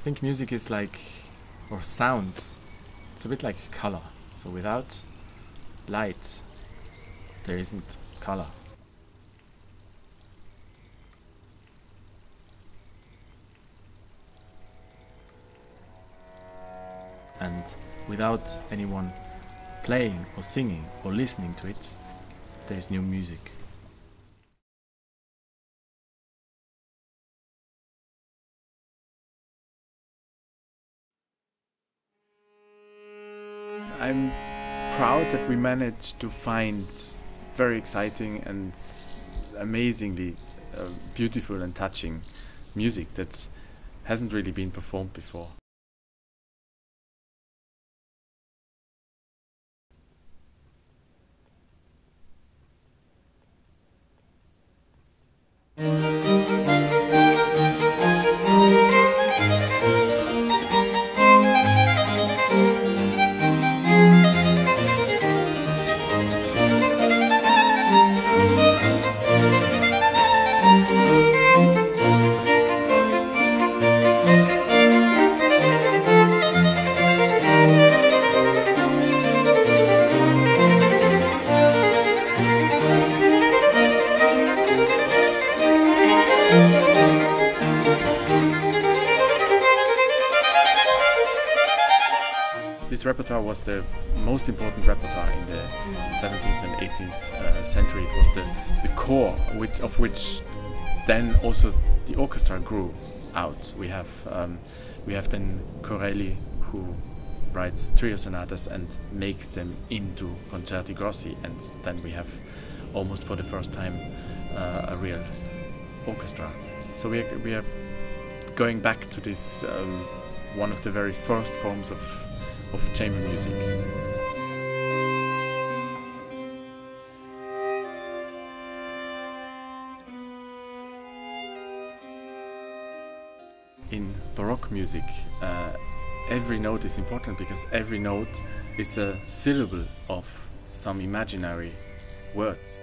I think music is like, or sound, it's a bit like color. So without light, there isn't color. And without anyone playing or singing or listening to it, there is no music. I'm proud that we managed to find very exciting and amazingly beautiful and touching music that hasn't really been performed before. This repertoire was the most important repertoire in the 17th and 18th century. It was the core of which then also the orchestra grew out. We have then Corelli, who writes trio sonatas and makes them into concerti grossi, and then we have almost for the first time a real orchestra. So we are going back to this one of the very first forms of chamber music. In Baroque music, every note is important because every note is a syllable of some imaginary words.